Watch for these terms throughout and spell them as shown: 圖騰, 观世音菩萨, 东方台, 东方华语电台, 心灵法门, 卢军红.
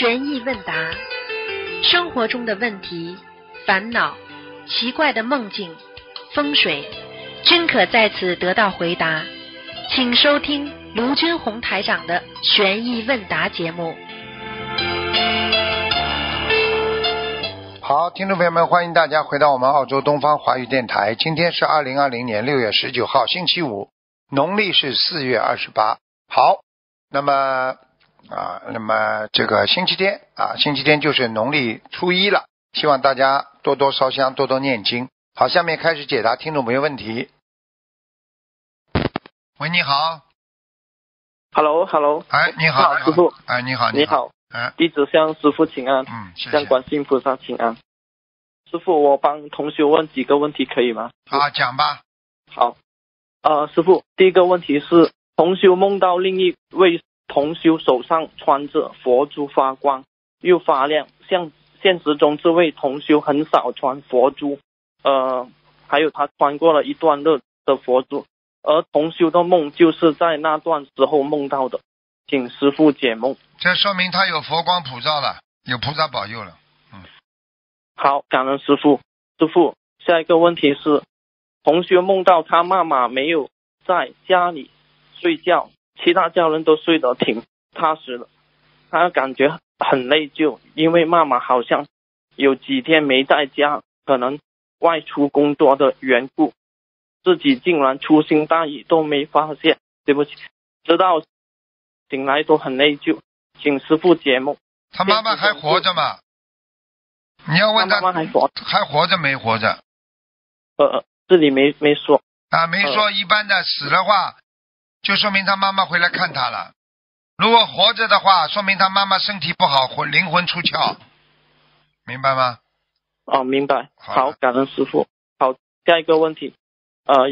悬疑问答，生活中的问题、烦恼、奇怪的梦境、风水，均可在此得到回答。请收听卢军红台长的悬疑问答节目。好，听众朋友们，欢迎大家回到我们澳洲东方华语电台。今天是2020年6月19号，星期五，农历是4月28。好，那么这个星期天就是农历初一了，希望大家多多烧香，多多念经。好，下面开始解答听众朋友问题。喂，你好。Hello。哎，你好，师傅。哎，你好，你好。弟子向师父请安，谢谢，向观世音菩萨请安。师父，我帮同学问几个问题可以吗？好，讲吧。好，师父，第一个问题是，同修梦到另一位同修手上穿着佛珠发光又发亮，像现实中这位同修很少穿佛珠，还有他穿过了一段日的佛珠，而同修的梦就是在那段时候梦到的，请师父解梦。这说明他有佛光普照了，有菩萨保佑了。好，感恩师父。师父，下一个问题是，同学梦到他妈妈没有在家里睡觉，其他家人都睡得挺踏实的，他感觉很内疚，因为妈妈好像有几天没在家，可能外出工作的缘故，自己竟然粗心大意都没发现，对不起，知道醒来都很内疚，请师父解梦。他妈妈还活着吗？你要问他妈妈还活着没活着？这里没说。啊，没说。一般的死的话，就说明他妈妈回来看他了；如果活着的话，说明他妈妈身体不好，灵魂出窍，明白吗？哦，明白。好，感恩师父。好，下一个问题，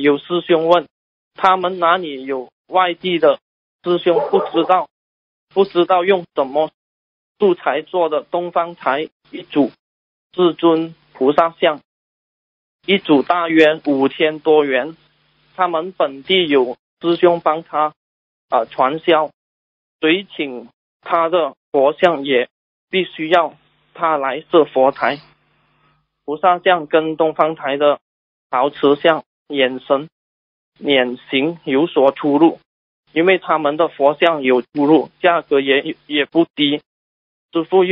有师兄问，他们哪里有外地的？师兄不知道用什么素材做的东方台一组至尊菩萨像，一组大约5000多元，他们本地有师兄帮他传销，谁请他的佛像也必须要他来设佛台，菩萨像跟东方台的陶瓷像眼神脸型有所出入，因为他们的佛像有出入，价格也不低，师父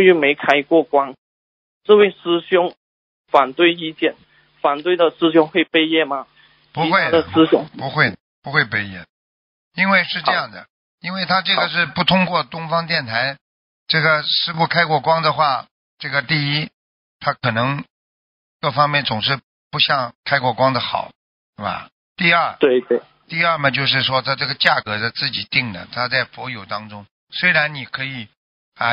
又没开过光，这位师兄反对意见，反对的师兄会背业吗？不会的，师兄不会背业，因为是这样的，因为他这个是不通过东方电台，这个师父开过光的话，这个第一他可能各方面总是不像开过光的好，是吧？第二嘛，就是说他这个价格是自己定的，他在佛友当中，虽然你可以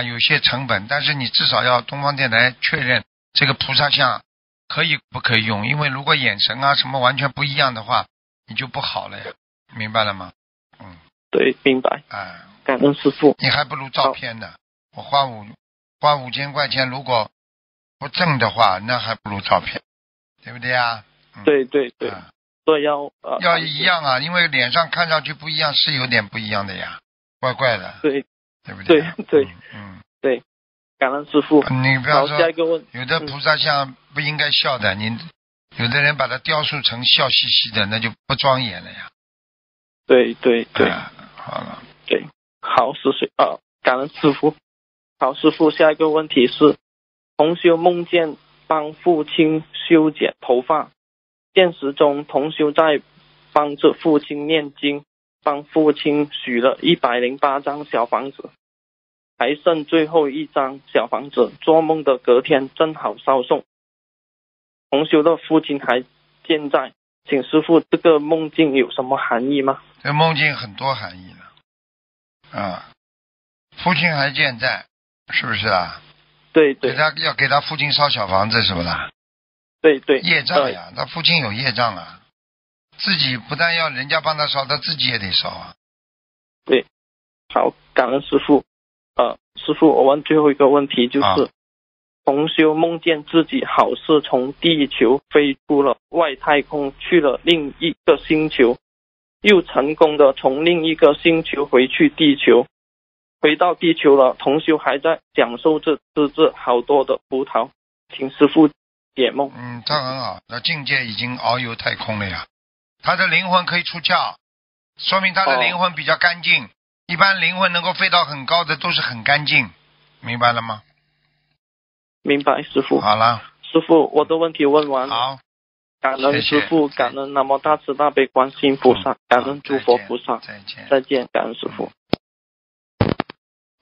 有些成本，但是你至少要东方电台确认这个菩萨像可以不可以用，因为如果眼神什么完全不一样的话，你就不好了呀，明白了吗？对，明白。感恩师父。你还不如照片呢，我花5000块钱，如果不挣的话，那还不如照片，对不对呀？对。要一样啊，因为脸上看上去不一样，是有点不一样的呀，怪怪的。对不对？对，感恩师父。你不要说有的菩萨像不应该笑的，你有的人把它雕塑成笑嘻嘻的，那就不庄严了呀。对。好了。对，好师父啊，感恩师父。好师父，下一个问题是，同修梦见帮父亲修剪头发。现实中同修在帮着父亲念经，帮父亲许了108张小房子，还剩最后一张小房子，做梦的隔天正好烧送，同修的父亲还健在，请师父，这个梦境有什么含义吗？这梦境很多含义了父亲还健在，是不是啊？对，要给他父亲烧小房子，是不是啊？对，业障呀，他父亲有业障啊，自己不但要人家帮他烧，他自己也得烧啊。对，好，感恩师父。师父，我问最后一个问题，就是同修梦见自己好似从地球飞出了外太空，去了另一个星球，又成功的从另一个星球回去地球，回到地球了，同修还在享受着吃着好多的葡萄，请师父解梦。他很好，那境界已经遨游太空了呀，他的灵魂可以出窍，说明他的灵魂比较干净。一般灵魂能够飞到很高的都是很干净，明白了吗？明白，师父。好了，师父，我的问题问完了。好，感恩师父，感恩南无大慈大悲观世音菩萨，感恩诸佛菩萨。再见，再见，感恩师父。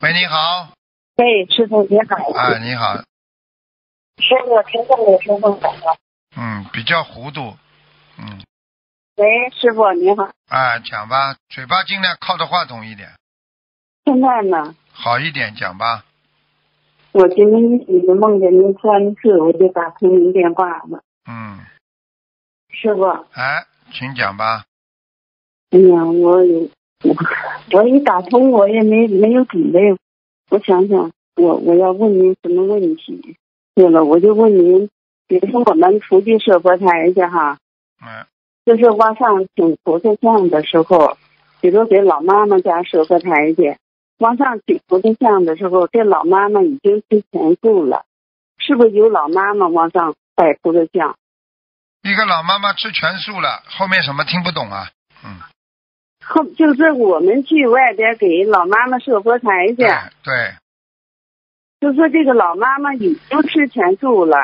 喂，你好。喂，师父你好。啊，你好。师父，听到你说梦了。比较糊涂。喂，师父你好。啊，讲吧，嘴巴尽量靠着话筒一点。现在呢？好一点，讲吧。我今天已经梦见您三次，我就打通您电话了。师傅。哎，请讲吧。哎呀，我一打通，我也没有准备。我想想，我要问您什么问题？对了，我就问您，比如说我们出去设佛台去哈，就是往上请菩萨像的时候，比如给老妈妈家设佛台去。往上请菩萨像的时候，这老妈妈已经去前世了，是不是由老妈妈往上拜菩萨像？一个老妈妈吃全素了，后面什么听不懂啊？就是我们去外边给老妈妈设佛台去，对，就说这个老妈妈已经吃全素了，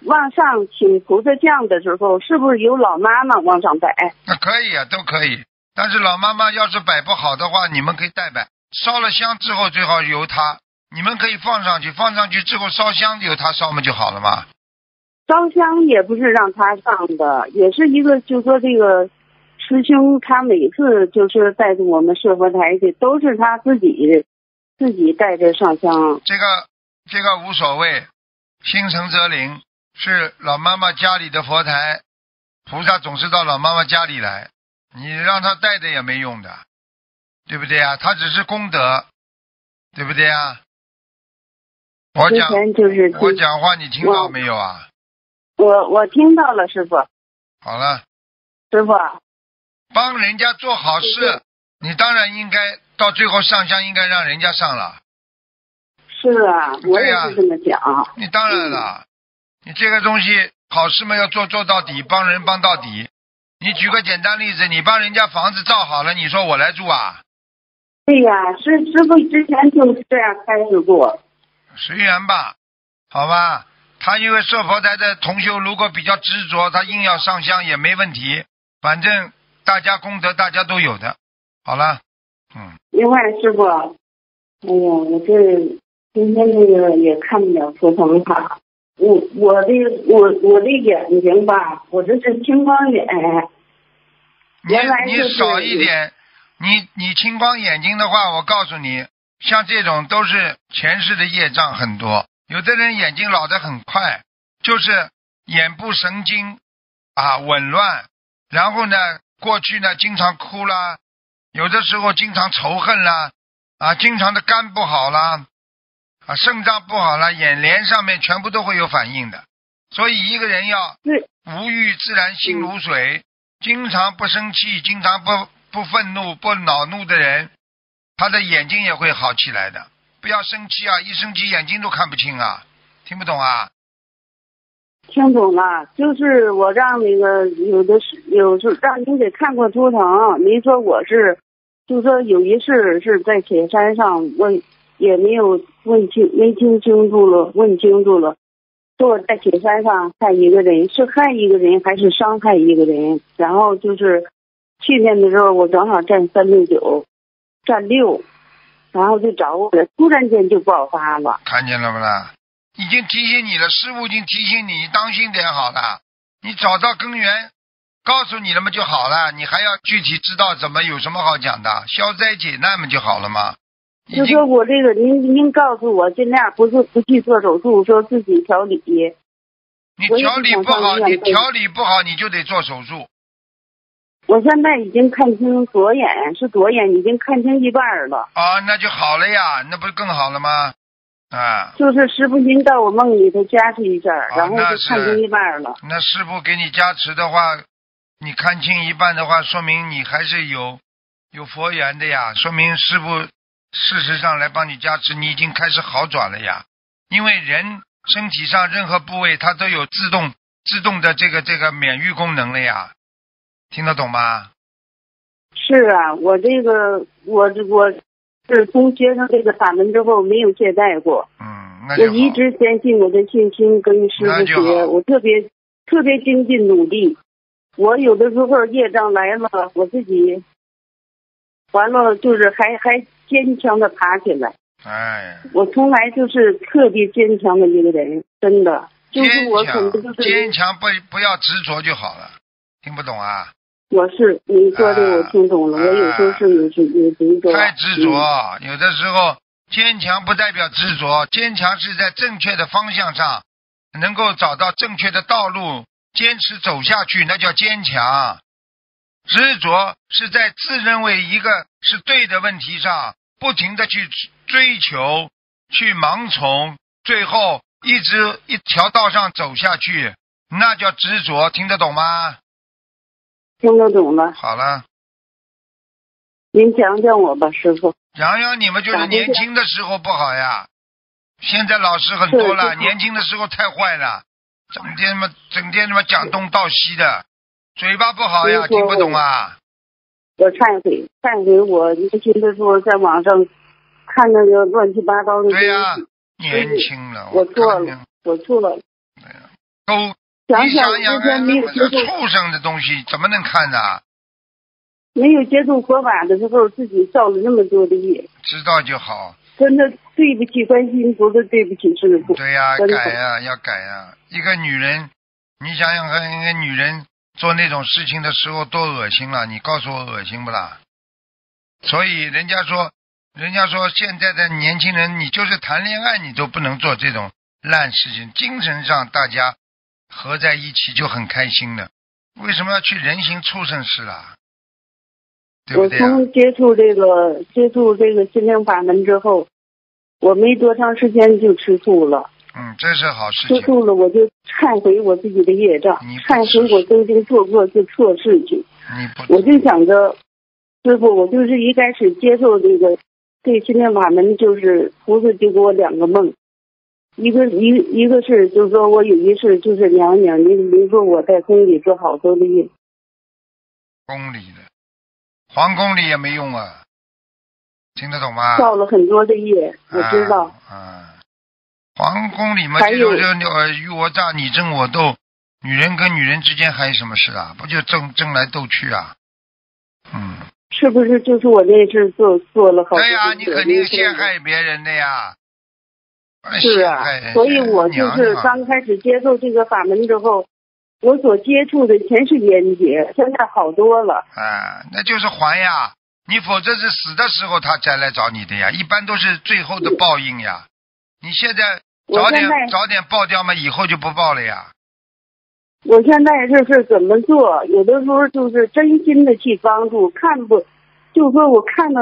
往上请菩萨像的时候，是不是由老妈妈往上摆？那可以啊，都可以。但是老妈妈要是摆不好的话，你们可以代摆。烧了香之后，最好由她，你们可以放上去，放上去之后烧香由她烧嘛就好了嘛。烧香也不是让她上的，也是一个，就说这个师兄他每次就是带着我们设佛台去，都是他自己带着上香。这个无所谓，心诚则灵。是老妈妈家里的佛台，菩萨总是到老妈妈家里来。你让他带的也没用的，对不对啊？他只是功德，对不对啊？我讲话你听到没有啊？我听到了，师傅。好了，师傅，帮人家做好事，你当然应该到最后上香，应该让人家上了。是啊，我也是这么讲。你当然了，你这个东西好事嘛，要做到底，帮人帮到底。你举个简单例子，你帮人家房子造好了，你说我来住啊？对呀，师傅之前就是这样开始过。随缘吧，好吧。他因为设佛台的同修如果比较执着，他硬要上香也没问题，反正大家功德大家都有的。好了，另外师傅，哎呀，我这今天这个也看不了图腾卡。我的眼睛吧，我这是青光眼。你少一点，你青光眼睛的话，我告诉你，像这种都是前世的业障很多。有的人眼睛老得很快，就是眼部神经紊乱，然后呢，过去呢经常哭啦，有的时候经常仇恨啦，经常的肝不好啦。肾脏不好了，眼帘上面全部都会有反应的。所以一个人要无欲自然心如水，经常不生气，经常不愤怒，不恼怒的人，他的眼睛也会好起来的。不要生气啊，一生气眼睛都看不清啊。听不懂啊？听懂了，就是我让那个有时让您给看过图腾，您说我是，就说有一世是在铁山上，我也没有问清楚了，说我在铁山上害一个人，是害一个人还是伤害一个人？然后就是去年的时候，我正好站369，站6，然后就找我了，突然间就爆发了。看见了不啦？已经提醒你了，师傅已经提醒你，当心点好了。你找到根源，告诉你了嘛就好了。你还要具体知道怎么，有什么好讲的？消灾解难嘛就好了嘛。就说我这个，您告诉我，尽量不去做手术，说自己调理。你调理不好，你就得做手术。我现在已经看清左眼，是左眼已经看清一半了。那就好了呀，那不是更好了吗？就是师父您到我梦里头加持一下，然后就看清一半了。那师父给你加持的话，你看清一半的话，说明你还是有佛缘的呀，说明师父事实上来帮你加持，你已经开始好转了呀。因为人身体上任何部位它都有自动的这个免疫功能了呀，听得懂吗？是啊，我这个我是从学生这个法门之后没有懈怠过，那就好，我一直坚信我的信心跟师父学，我特别精进努力。我有的时候业障来了，我自己完了就是还坚强的爬起来。哎，我从来就是特别坚强的一个人，真的。就是我可能就是坚强，不要执着就好了。听不懂啊？我是你说的，我听懂了。我有时候是有执着，太执着。有的时候坚强不代表执着，坚强是在正确的方向上，能够找到正确的道路，坚持走下去，那叫坚强。执着是在自认为一个是对的问题上，不停的去追求，去盲从，最后一直一条道上走下去，那叫执着。听得懂吗？听得懂了。好了，您讲讲我吧，师傅。讲讲你们就是年轻的时候不好呀，现在老师很多了，年轻的时候太坏了，整天讲东道西的，嘴巴不好呀，听不懂啊。我忏悔，我年轻的时候在网上看那个乱七八糟的。对呀，年轻了，我错了。都你想畜生的东西怎么能看呢？没有接触佛法的时候，自己造了那么多的业，知道就好。真的对不起观世音菩萨，对不起师父。对呀，改呀，要改呀。一个女人，你想想看，一个女人做那种事情的时候多恶心了，你告诉我恶心不啦？所以人家说现在的年轻人，你就是谈恋爱你都不能做这种烂事情。精神上大家合在一起就很开心了，为什么要去人形畜生事啦？对不对啊？我从接触这个心灵法门之后，我没多长时间就吃素了。这是好事情。吃素了，我就忏悔我自己的业障，忏悔我曾经做过这错事情。我就想着，师傅，我就是一开始接受这个对心灵法门，就是菩萨就给我两个梦，一个是就是说我有一次就是娘，您说我在宫里做好多的业，宫里的。皇宫里也没用啊，听得懂吗？造了很多的业，我知道。皇宫里嘛，就鱼我炸，你争我斗，女人跟女人之间还有什么事啊？不就争来斗去啊？是不是就是我那事做了好多事？对呀，你肯定陷害别人的呀。是啊，所以我就是刚开始接受这个法门之后，我所接触的全是冤结，现在好多了。那就是还呀，你否则是死的时候他才来找你的呀，一般都是最后的报应呀。你现在早点报掉嘛，以后就不报了呀。我现在就是怎么做，有的时候就是真心的去帮助，就是说我看到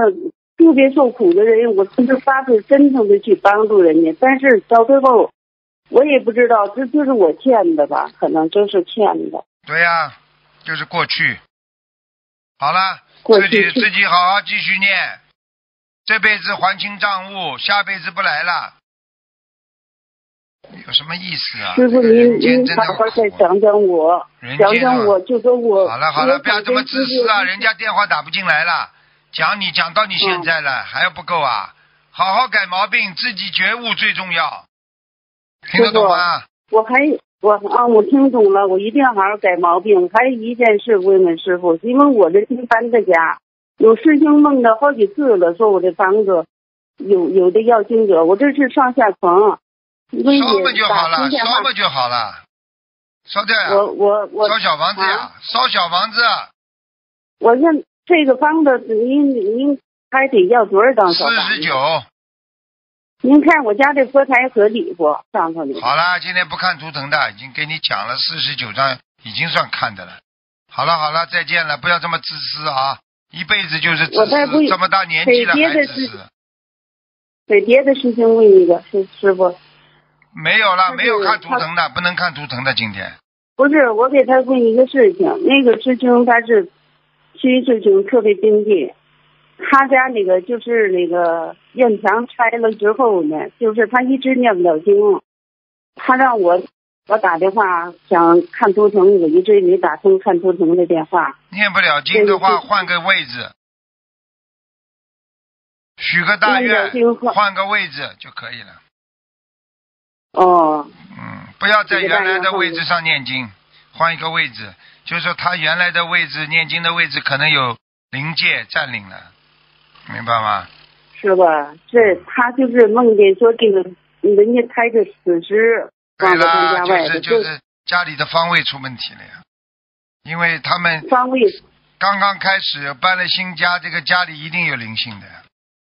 特别受苦的人，我就是发自真诚的去帮助人家，但是到最后。我也不知道，这就是我欠的吧？可能就是欠的。对呀，就是过去。好了，自己好好继续念，这辈子还清账务，下辈子不来了，有什么意思啊？师傅，您好好再讲讲我，就说我。好了，不要这么自私啊！人家电话打不进来了，讲到你现在了，还要不够啊？好好改毛病，自己觉悟最重要。听得懂吗？我听懂了，我一定要好好改毛病。还有一件事问问师傅，因为我这新搬的家，有师兄梦到好几次了，说我这房子有的要经者，我这是上下床，烧了就好了，烧掉呀，我烧小房子呀，烧小房子。我看这个房子您还得要多少张小房子？49。您看我家这佛台合理不？上头好了，今天不看图腾的，已经给你讲了49章，已经算看的了。好了，再见了，不要这么自私啊！一辈子就是自私，这么大年纪了还自私。给别的事情问一个，师傅。没有了，没有看图腾的，不能看图腾的今天。不是，我给他问一个事情，那个师兄他是，徐师兄特别精进，他家那个就是那个。院墙拆了之后呢，就是他一直念不了经，他让我打电话想看图腾，我一直没打通看图腾的电话。念不了经的话，换个位置，许个大愿，换个位置就可以了。哦。嗯，不要在原来的位置上念经，换一个位置，就是说他原来的位置念经的位置可能有灵界占领了，明白吗？是吧？这他就是梦见说这个人家抬着死尸。对啦，就是家里的方位出问题了呀，因为他们方位刚刚开始搬了新家，这个家里一定有灵性的呀，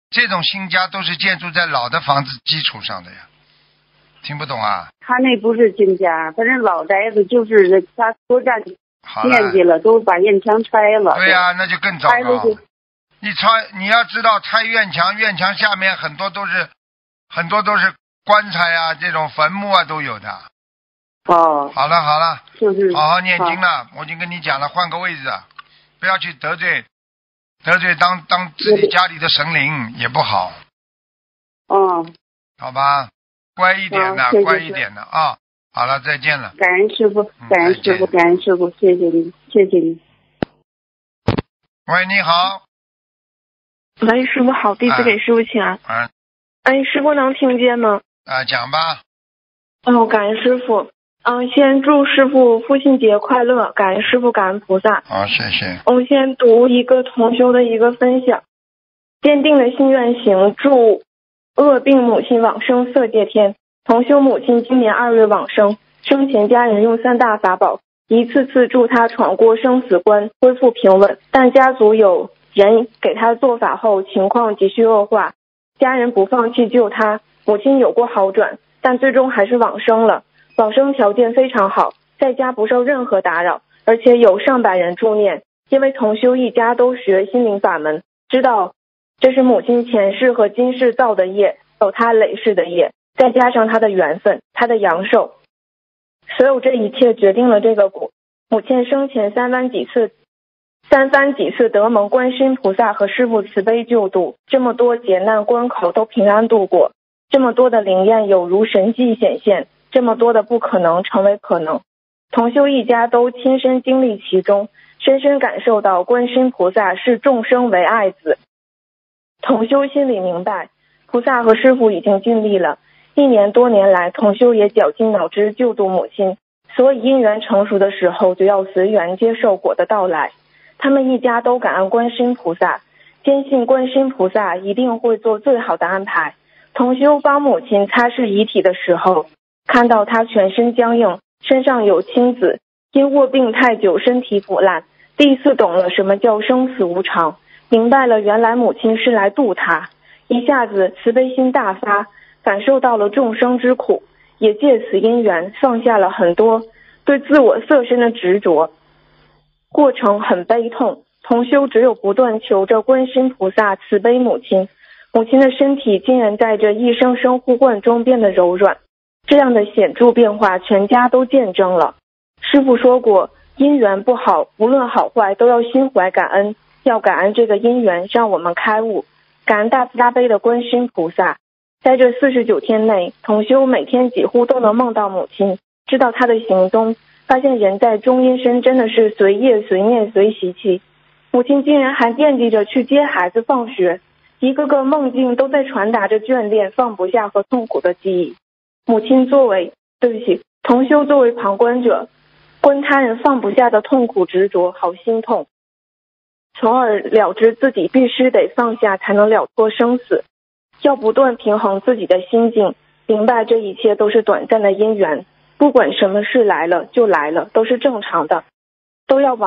这种新家都是建筑在老的房子基础上的呀，听不懂啊？他那不是新家，但是老宅子就是他多占面积了，都把院墙拆了。对呀，那就更糟糕。你要知道拆院墙下面很多都是。棺材啊，这种坟墓啊都有的。哦，好了，就是好好念经了。我已经跟你讲了，换个位置，不要去得罪当自己家里的神灵也不好。哦，好吧，乖一点的，乖一点的啊。好了，再见了。感恩师傅，谢谢你，谢谢你。喂，你好。喂，师傅好，弟子给师傅请安。哎，师傅能听见吗？啊，讲吧。哦，感恩师傅。先祝师傅父亲节快乐，感恩师傅，感恩菩萨。好，谢谢。我先读一个同修的一个分享：坚定的心愿行，祝恶病母亲往生色界天。同修母亲今年2月往生，生前家人用3大法宝一次次助她闯过生死关，恢复平稳，但家族有人给她做法后，情况急需恶化。家人不放弃救他，母亲有过好转，但最终还是往生了。往生条件非常好，在家不受任何打扰，而且有上百人助念。因为同修一家都学心灵法门，知道这是母亲前世和今世造的业，有他累世的业，再加上他的缘分，他的阳寿，所有这一切决定了这个果。母亲生前三番几次得蒙观世音菩萨和师父慈悲救度，这么多劫难关口都平安度过，这么多的灵验有如神迹显现，这么多的不可能成为可能。同修一家都亲身经历其中，深深感受到观世音菩萨视众生为爱子。同修心里明白，菩萨和师父已经尽力了，1年多年来，同修也绞尽脑汁救度母亲，所以因缘成熟的时候，就要随缘接受果的到来。他们一家都感恩观世音菩萨，坚信观世音菩萨一定会做最好的安排。同修帮母亲擦拭遗体的时候，看到她全身僵硬，身上有青紫，因卧病太久，身体腐烂。第一次懂了什么叫生死无常，明白了原来母亲是来度她，一下子慈悲心大发，感受到了众生之苦，也借此因缘放下了很多对自我色身的执着。过程很悲痛，同修只有不断求着观世音菩萨慈悲母亲，母亲的身体竟然在这一声声呼唤中变得柔软，这样的显著变化全家都见证了。师父说过，因缘不好，无论好坏都要心怀感恩，要感恩这个因缘让我们开悟，感恩大慈大悲的观世音菩萨。在这49天内，同修每天几乎都能梦到母亲，知道她的行踪，发现人在中阴身真的是随业随念随习气，母亲竟然还惦记着去接孩子放学，一个个梦境都在传达着眷恋、放不下和痛苦的记忆。同修作为旁观者，观他人放不下的痛苦执着，好心痛，从而了知自己必须得放下才能了脱生死，要不断平衡自己的心境，明白这一切都是短暂的因缘。不管什么事来了就来了，都是正常的，都要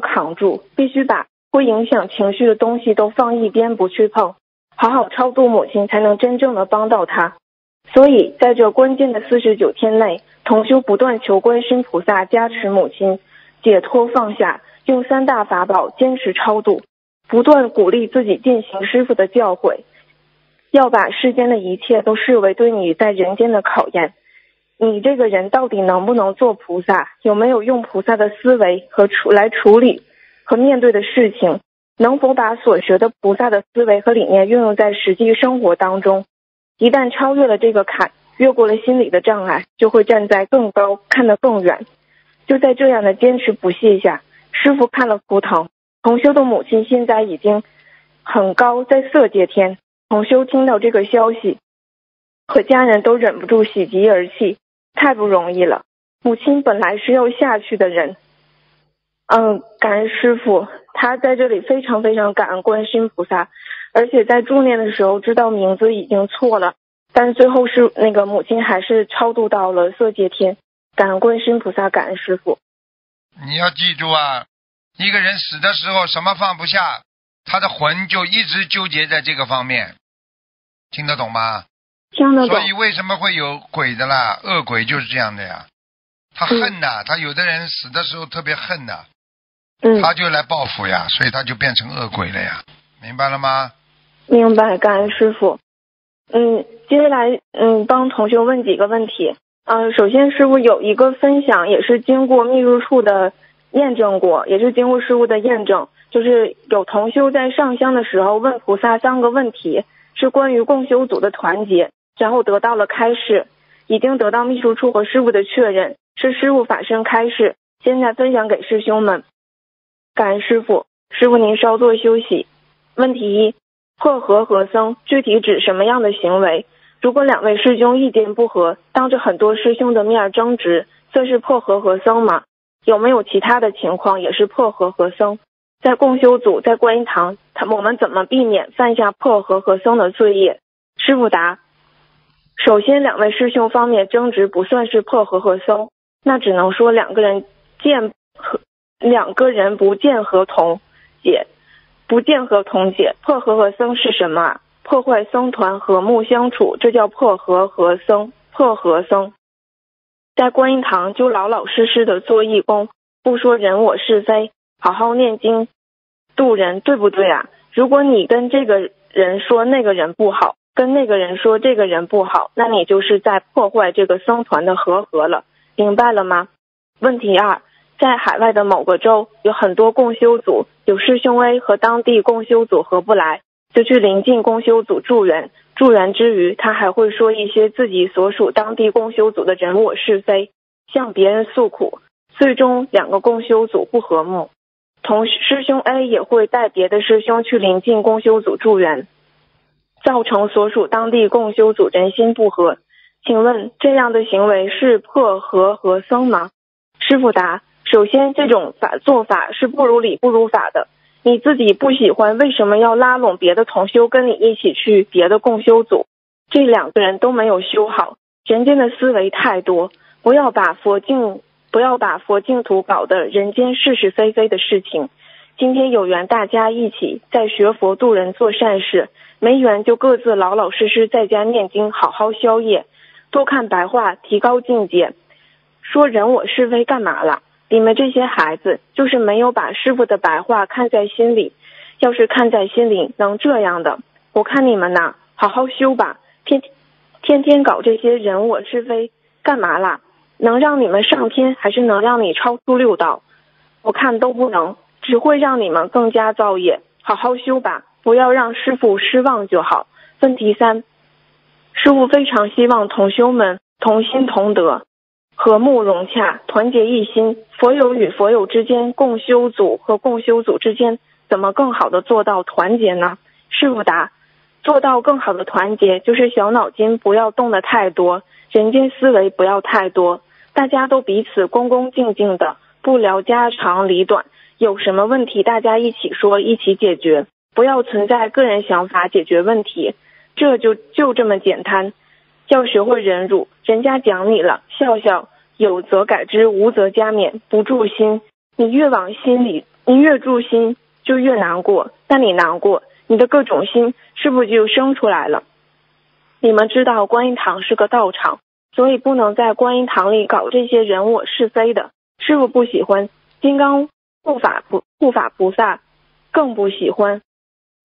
扛住，必须把会影响情绪的东西都放一边不去碰，好好超度母亲，才能真正的帮到她。所以在这关键的49天内，同修不断求观世音菩萨加持母亲解脱放下，用3大法宝坚持超度，不断鼓励自己践行师父的教诲，要把世间的一切都视为对你在人间的考验，你这个人到底能不能做菩萨，有没有用菩萨的思维和来处理和面对的事情，能否把所学的菩萨的思维和理念运用在实际生活当中？一旦超越了这个坎，越过了心理的障碍，就会站在更高，看得更远。就在这样的坚持不懈下，师父看了图腾，同修的母亲现在已经很高，在色界天。同修听到这个消息，和家人都忍不住喜极而泣，太不容易了。母亲本来是要下去的人。感恩师父，他在这里非常非常感恩观世音菩萨，而且在助念的时候知道名字已经错了，但最后是那个母亲还是超度到了色界天。感恩观世音菩萨，感恩师父。你要记住啊，一个人死的时候什么放不下，他的魂就一直纠结在这个方面，听得懂吗？听得懂。所以为什么会有鬼的啦？恶鬼就是这样的呀，他恨呐，他有的人死的时候特别恨呐，他就来报复呀，所以他就变成恶鬼了呀，明白了吗？明白，感恩师父。接下来帮同学问几个问题。首先师父有一个分享，也是经过秘入处的验证过，也是经过师父的验证，就是有同修在上香的时候问菩萨3个问题，是关于共修组的团结，然后得到了开示，已经得到秘书处和师父的确认，是师父法身开示，现在分享给师兄们。感恩师父。师父您稍作休息。问题1：破和合僧具体指什么样的行为？如果2位师兄意见不合，当着很多师兄的面争执，这是破和合僧吗？有没有其他的情况也是破和合僧？在共修组，在观音堂，我们怎么避免犯下破和合僧的罪业？师父答：首先2位师兄方面争执不算是破和合僧，那只能说两个人不见合同解，不见合同解。破和合僧是什么啊？破坏僧团和睦相处，这叫破和合僧。破和僧在观音堂就老老实实的做义工，不说人我是非，好好念经度人，对不对啊？如果你跟这个人说那个人不好，跟那个人说这个人不好，那你就是在破坏这个僧团的和合了，明白了吗？问题2：在海外的某个州有很多共修组，有师兄 A 和当地共修组合不来，就去邻近共修组助缘，助缘之余他还会说一些自己所属当地共修组的人我是非，向别人诉苦，最终2个共修组不和睦，同师兄 A 也会带别的师兄去邻近共修组助缘，造成所属当地共修组人心不和。请问这样的行为是破和合僧吗？师父答：首先这种做法是不如理不如法的，你自己不喜欢，为什么要拉拢别的同修跟你一起去别的共修组？这2个人都没有修好，人间的思维太多，不要把佛净土搞得人间是是非非的事情。今天有缘大家一起在学佛度人做善事，没缘就各自老老实实在家念经，好好消业，多看白话，提高境界。说人我是非干嘛了？你们这些孩子就是没有把师父的白话看在心里，要是看在心里能这样的，我看你们呐，好好修吧，天天搞这些人我是非干嘛啦？能让你们上天，还是能让你超出6道？我看都不能，只会让你们更加造业，好好修吧，不要让师父失望就好。问题3：师父非常希望同修们同心同德，和睦融洽，团结一心，佛友与佛友之间，共修组和共修组之间，怎么更好的做到团结呢？师父答：做到更好的团结，就是小脑筋不要动得太多，人间思维不要太多，大家都彼此恭恭敬敬的，不聊家长里短，有什么问题大家一起说，一起解决，不要存在个人想法解决问题，这就这么简单。要学会忍辱，人家讲你了，笑笑，有则改之，无则加勉，不住心。你越往心里，你越住心，就越难过。但你难过，你的各种心是不是就生出来了？你们知道观音堂是个道场，所以不能在观音堂里搞这些人我是非的。师父不喜欢，金刚护法菩萨更不喜欢，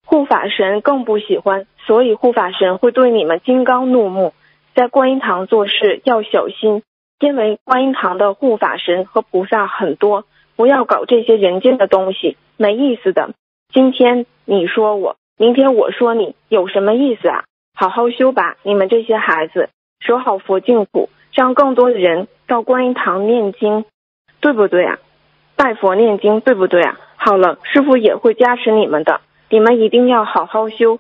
护法神更不喜欢，所以护法神会对你们金刚怒目。在观音堂做事要小心，因为观音堂的护法神和菩萨很多，不要搞这些人间的东西，没意思的。今天你说我，明天我说你，有什么意思啊？好好修吧，你们这些孩子，守好佛净土，让更多的人到观音堂念经，对不对啊？拜佛念经，对不对啊？好了，师父也会加持你们的，你们一定要好好修，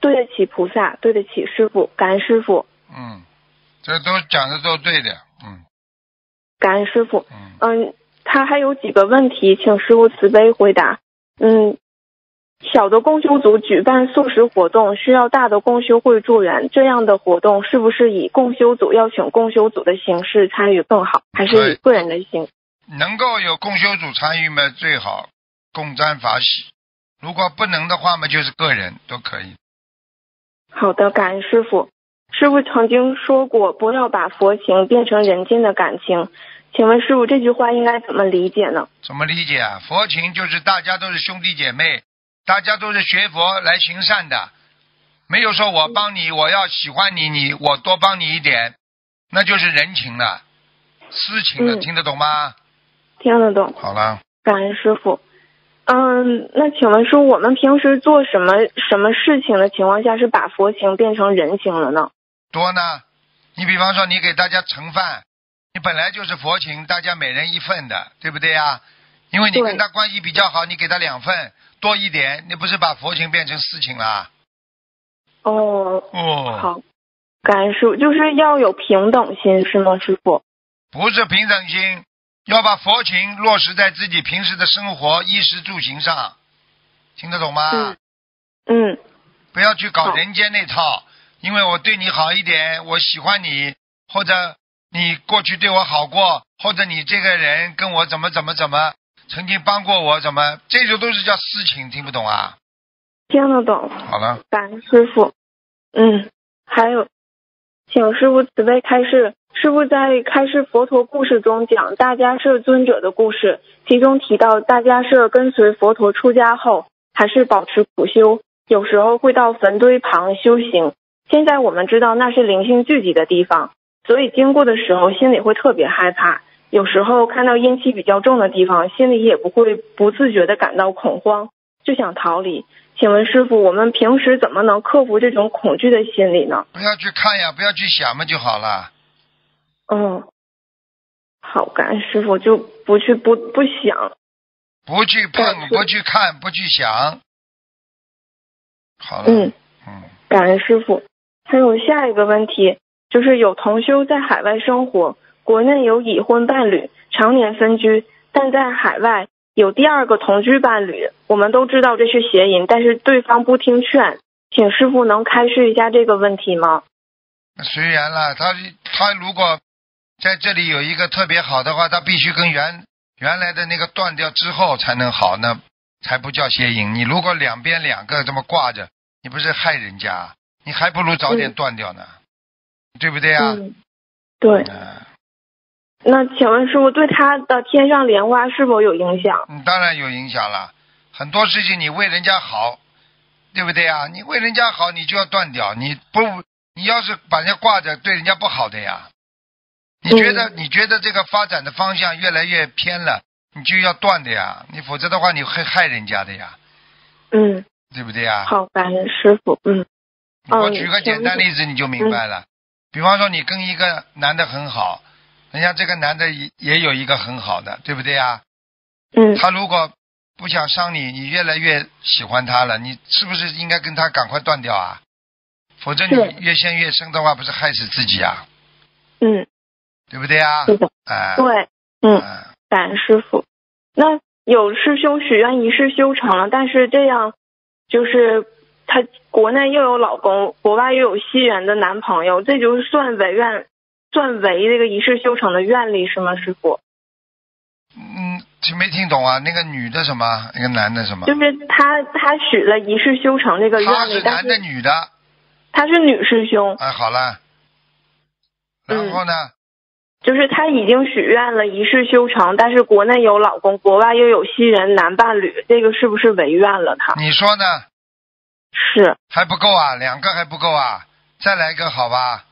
对得起菩萨，对得起师父，感恩师父。嗯，这都讲的都对的。嗯，感恩师父。嗯，他还有几个问题，请师父慈悲回答。嗯，小的共修组举办素食活动，需要大的共修会助缘，这样的活动是不是以共修组邀请共修组的形式参与更好，还是以个人的形式？能够有共修组参与嘛最好，共沾法喜。如果不能的话嘛，就是个人都可以。好的，感恩师父。师父曾经说过，不要把佛情变成人间的感情。请问师父，这句话应该怎么理解呢？怎么理解啊？佛情就是大家都是兄弟姐妹，大家都是学佛来行善的，没有说我帮你，我要喜欢你，你我多帮你一点，那就是人情了，私情了，听得懂吗？听得懂。好了，感恩师父。那请问师父，我们平时做什么事情的情况下是把佛情变成人情了呢？多呢，你比方说你给大家盛饭，你本来就是佛情，大家每人一份的，对不对啊？因为你跟他关系比较好，你给他两份多一点，你不是把佛情变成私情啦？哦，好，感恩师父，就是要有平等心，是吗，师父？不是平等心，要把佛情落实在自己平时的生活、衣食住行上，听得懂吗？嗯。不要去搞人间那套，因为我对你好一点，我喜欢你，或者你过去对我好过，或者你这个人跟我怎么。曾经帮过我怎么，这就都是叫私情，听不懂啊？听得懂。好了，感恩师父。还有，请师父慈悲开示。师父在开示佛陀故事中讲大迦叶尊者的故事，其中提到大迦叶跟随佛陀出家后，还是保持苦修，有时候会到坟堆旁修行。现在我们知道那是灵性聚集的地方，所以经过的时候心里会特别害怕。有时候看到阴气比较重的地方，心里也不会不自觉地感到恐慌，就想逃离。请问师父，我们平时怎么能克服这种恐惧的心理呢？不要去看呀，不要去想嘛就好了。好，感恩师父，就不想，不去碰，不去看，不去想。好了。感恩师父。还有下一个问题，就是有同修在海外生活，国内有已婚伴侣，常年分居，但在海外有第二个同居伴侣，我们都知道这是邪淫，但是对方不听劝，请师父能开示一下这个问题吗？随缘了，他如果在这里有一个特别好的话，他必须跟原来的那个断掉之后才能好，那才不叫邪淫。你如果两边两个这么挂着，你不是害人家，你还不如早点断掉呢，对不对啊？对。那请问师父，对他的天上莲花是否有影响？当然有影响了，很多事情你为人家好，对不对啊？你为人家好，你就要断掉，你要是把人家挂着，对人家不好的呀。你觉得这个发展的方向越来越偏了，你就要断的呀，你否则的话你会害人家的呀。对不对啊？好，感恩师父。我举个简单例子你就明白了。比方说你跟一个男的很好，人家这个男的也有一个很好的，对不对啊？他如果不想伤你，你越来越喜欢他了，你是不是应该跟他赶快断掉啊？否则你越陷越深的话，不是害死自己啊？对不对啊？对的。对。感恩师父。那有师兄许愿一世修成了，但是这样就是他国内又有老公，国外又有西缘的男朋友，这就是算违愿。算为这个一世修成的愿力是吗，师父？没听懂啊。那个女的什么，那个男的什么？就是他许了一世修成这个愿力。他是男的女的？他是女师兄。好了。然后呢？就是他已经许愿了一世修成，但是国内有老公，国外又有西人男伴侣，这个是不是违愿了他？你说呢？是。还不够啊，两个还不够啊，再来一个好吧？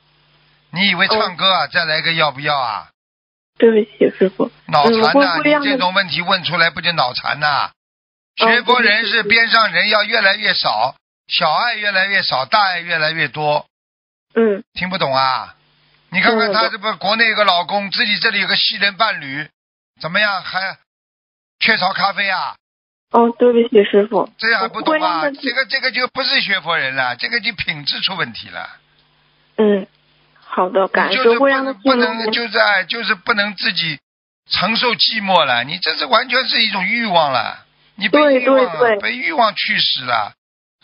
你以为唱歌啊？再来一个要不要啊？对不起，师傅。脑残呐！你这种问题问出来不就脑残呐？学佛人是边上人要越来越少，小爱越来越少，大爱越来越多。嗯。听不懂啊？你看看他这不国内有个老公，自己这里有个西人伴侣，怎么样？还雀巢咖啡啊？哦，对不起，师傅。这还不懂啊？这个就不是学佛人了，这个就品质出问题了。嗯，好的，感谢。就是不能就是不能自己承受寂寞了，你这是完全是一种欲望了。你被欲望驱使了，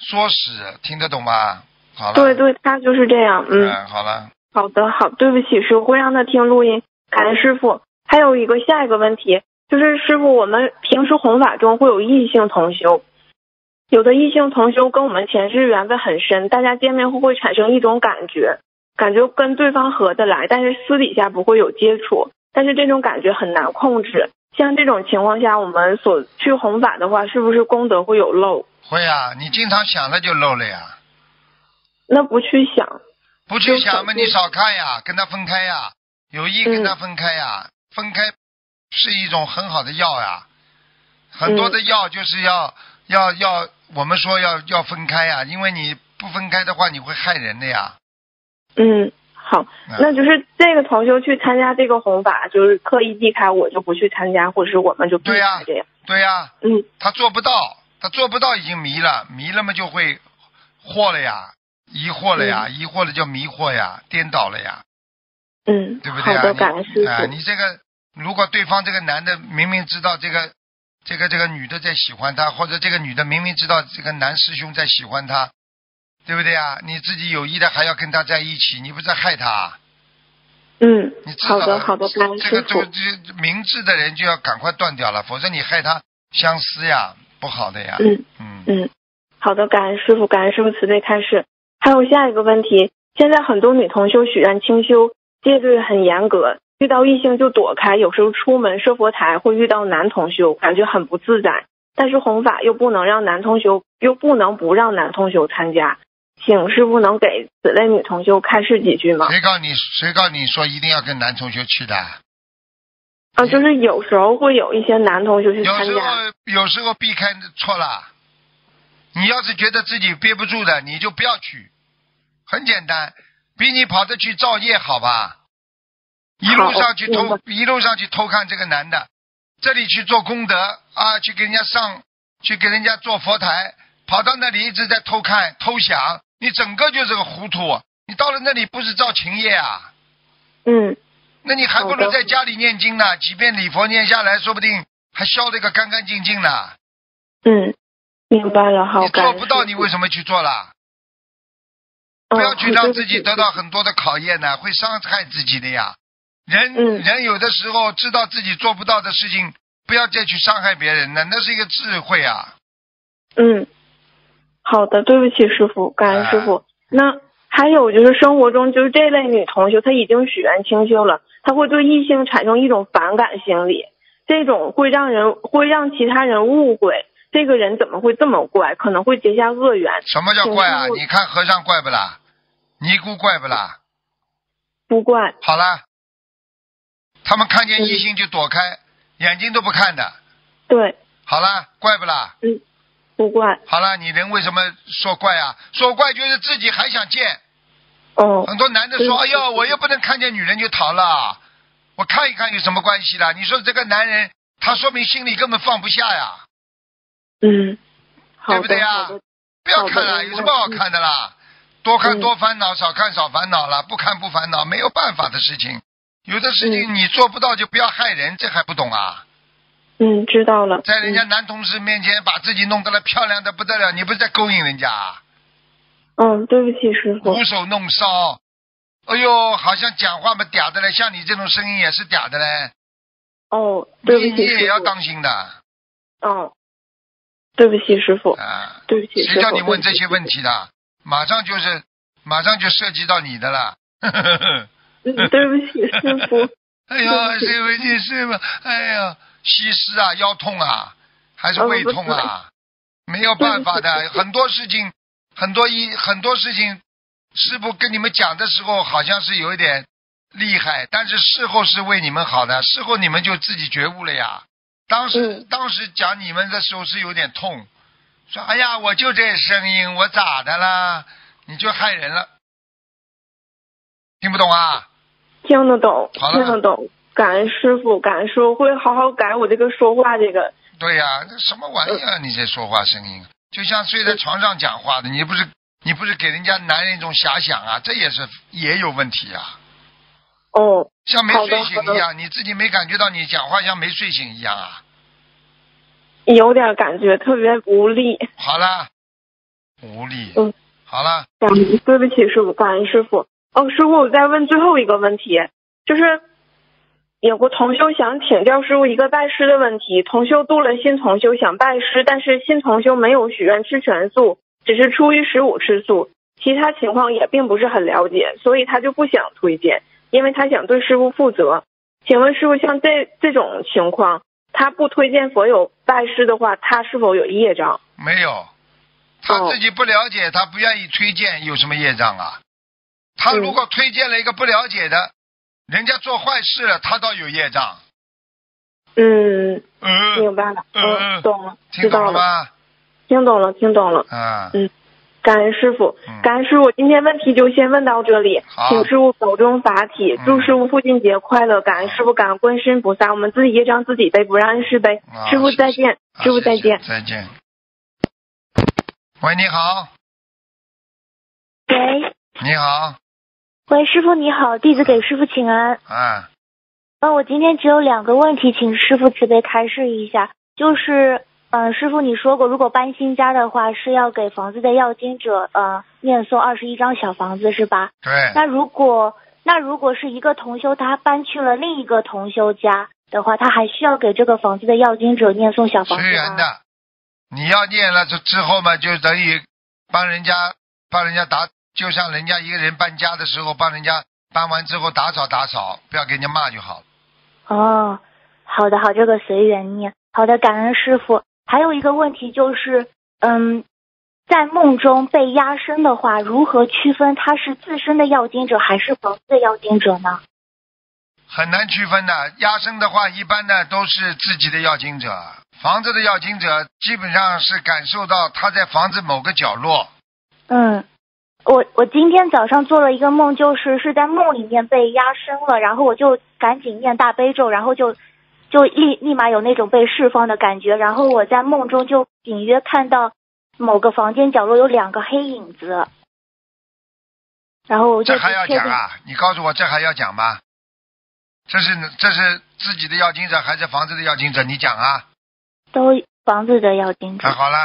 唆使，听得懂吗？好了。对对，他就是这样。嗯，好了。好的，好，对不起，师傅会让他听录音。感恩师傅。还有一个下一个问题就是，师傅，我们平时弘法中会有异性同修，有的异性同修跟我们前世缘分很深，大家见面后会产生一种感觉跟对方合得来，但是私底下不会有接触，但是这种感觉很难控制。像这种情况下，我们所去弘法的话，是不是功德会有漏？会啊，你经常想了就漏了呀。那不去想。不去想嘛，你少看呀，跟他分开呀，有意跟他分开呀，分开是一种很好的药呀。很多的药就是要我们说要分开呀，因为你不分开的话，你会害人的呀。嗯。好，那就是这个同修去参加这个弘法，就是刻意避开我就不去参加，或者是我们就避开这样。对呀、啊啊，嗯，他做不到，已经迷了嘛，就会惑了呀，疑惑了就迷惑呀，颠倒了呀。嗯，对不对、啊？好的，感恩师父。你这个如果对方这个男的明明知道这个女的在喜欢他，或者这个女的明明知道这个男师兄在喜欢他。对不对啊？你自己有意的还要跟他在一起，你不是在害他、啊？嗯，你知道好的好的，感恩师父。这个明智的人就要赶快断掉了，否则你害他相思呀，不好的呀。嗯，好的，感恩师父，感恩师父慈悲开示。还有下一个问题，现在很多女同修许愿清修，戒律很严格，遇到异性就躲开，有时候出门设佛台会遇到男同修，感觉很不自在。但是弘法又不能不让男同修参加。请师父能给此类女同修开示几句吗？谁告你说一定要跟男同修去的？啊，就是有时候会有一些男同修去参加。有时候避开错了。你要是觉得自己憋不住的，你就不要去。很简单，比你跑着去造业好吧？一路上去偷看这个男的，这里去做功德啊，去给人家做佛台。跑到那里一直在偷看偷想，你整个就是个糊涂。你到了那里不是造情业啊？嗯，那你还不如在家里念经呢，几遍礼佛念下来，说不定还消了一个干干净净呢。嗯，明白了，好。你做不到，你为什么去做了？不要去让自己得到很多的考验呢，会伤害自己的呀。人有的时候知道自己做不到的事情，不要再去伤害别人呢，那是一个智慧啊。嗯。好的，对不起师傅，感恩师傅。那还有就是生活中，就是这类女同修，她已经许愿清修了，她会对异性产生一种反感心理，这种会让其他人误会这个人怎么会这么怪，可能会结下恶缘。什么叫怪啊？你看和尚怪不啦？尼姑怪不啦？不怪。好啦，他们看见异性就躲开，眼睛都不看的。对。好啦，怪不啦？嗯。不怪。好了，你人为什么说怪啊？说怪就是自己还想见。哦。很多男的说：“哎呦，我又不能看见女人就逃了，我看一看有什么关系啦？”你说这个男人，他说明心里根本放不下呀。嗯。对不对呀？不要看了，有什么好看的啦？多看多烦恼，少看少烦恼了，不看不烦恼，没有办法的事情。有的事情你做不到就不要害人，这还不懂啊？嗯，知道了。在人家男同事面前把自己弄得来漂亮的不得了，你不是在勾引人家啊？嗯，对不起师傅。无手弄骚，哎呦，好像讲话嘛嗲的嘞，像你这种声音也是嗲的嘞。哦，对不起师傅。你也要当心的。哦，对不起师傅。啊，对不起师傅。谁叫你问这些问题的？马上就涉及到你的了。对不起师傅。哎呦，对不起师傅，哎呦。西施啊，腰痛啊，还是胃痛啊，没有办法的。很多事情，师父跟你们讲的时候好像是有一点厉害，但是事后是为你们好的，事后你们就自己觉悟了呀。当时讲你们的时候是有点痛，说哎呀我就这声音我咋的啦，你就害人了。听不懂啊？听得懂，听得懂。感恩师父，感恩师父会好好改我这个说话这个。对呀、啊，这什么玩意儿、你这说话声音就像睡在床上讲话的，你不是给人家男人一种遐想啊，这也有问题啊。哦，像没睡醒一样，你自己没感觉到你讲话像没睡醒一样啊？有点感觉，特别无力。好了，无力。嗯，好了。对不起，师傅，感恩师傅。哦，师傅，我再问最后一个问题，就是有个同修想请教师傅一个拜师的问题。同修度了新同修想拜师，但是新同修没有许愿吃全素，只是初一十五吃素，其他情况也并不是很了解，所以他就不想推荐。因为他想对师父负责，请问师父，像这种情况，他不推荐佛友拜师的话，他是否有业障？没有，他自己不了解，他不愿意推荐，有什么业障啊？他如果推荐了一个不了解的，人家做坏事了，他倒有业障。明白了，懂了，知道了吧？听懂了，听懂了。感恩师傅，感恩师傅，今天问题就先问到这里，请师傅保重法体，祝师傅父亲节快乐，感恩师傅，感恩观世音菩萨，我们自己业障自己背，不让恩师背。师傅再见，师傅再见，再见。喂，你好。喂。你好。喂，师傅你好，弟子给师傅请安。我今天只有2个问题，请师傅慈悲开示一下，就是。师傅你说过，如果搬新家的话，是要给房子的要经者念诵21张小房子，是吧？对。那如果是一个同修他搬去了另一个同修家的话，他还需要给这个房子的要经者念诵小房子吗？虽然的，你要念了之后嘛，就等于帮人家打，就像人家一个人搬家的时候，帮人家搬完之后打扫，不要给人家骂就好了。哦，好的好，这个随缘念。好的，感恩师傅。还有一个问题就是，在梦中被压身的话，如何区分他是自身的要经者还是房子的要经者呢？很难区分的，压身的话，一般呢都是自己的要经者，房子的要经者基本上是感受到他在房子某个角落。我今天早上做了一个梦，就是在梦里面被压身了，然后我就赶紧念大悲咒，然后就立马有那种被释放的感觉，然后我在梦中就隐约看到某个房间角落有2个黑影子，然后我就这还要讲啊？你告诉我这还要讲吗？这是自己的要经者还是房子的要经者？你讲啊。都房子的要经者。好了。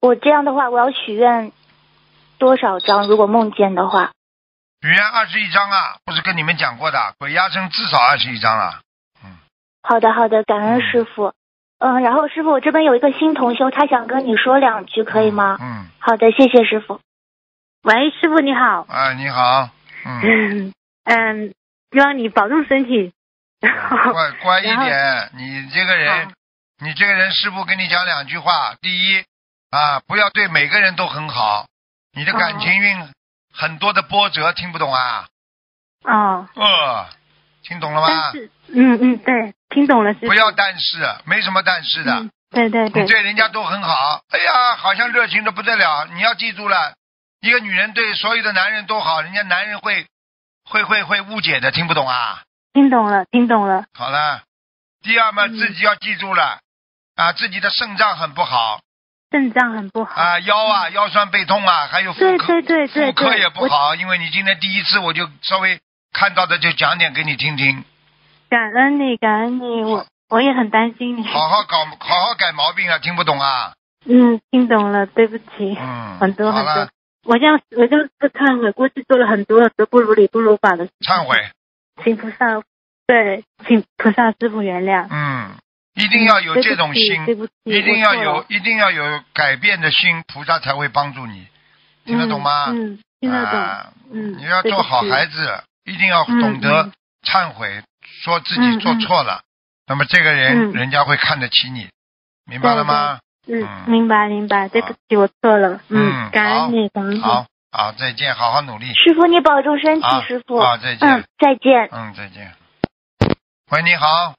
我这样的话，我要许愿多少张？如果梦见的话。许愿21张啊，不是跟你们讲过的，鬼压身至少21张啊。好的好的，感恩师傅。然后师傅，我这边有一个新同修，他想跟你说2句，可以吗？好的，谢谢师傅。喂，师傅你好。你好。希望你保重身体。乖一点，你这个人，师傅跟你讲2句话。第一啊，不要对每个人都很好，你的感情运很多的波折，听不懂啊？听懂了吗？对，听懂了。不要但是，没什么但是的。对。你对人家都很好，哎呀，好像热情的不得了。你要记住了，一个女人对所有的男人都好，人家男人会误解的，听不懂啊？听懂了。好了，第二嘛，自己要记住了啊，自己的肾脏很不好。啊，腰酸背痛啊，还有妇科也不好，因为你今天第一次，我就稍微。看到的就讲点给你听听。感恩你，我也很担心你。好好改毛病啊，听不懂啊？听懂了，对不起。很多。我就是看了，估计做了很多不如理不如法的事。忏悔。请菩萨师父原谅。一定要有这种心，一定要有改变的心，菩萨才会帮助你。听得懂吗？听得懂。你要做好孩子。一定要懂得忏悔，说自己做错了，那么这个人人家会看得起你，明白了吗？明白，对不起，我错了。感恩你。好，再见，好好努力。师傅，你保重身体，师傅。再见。再见。再见。喂，你好。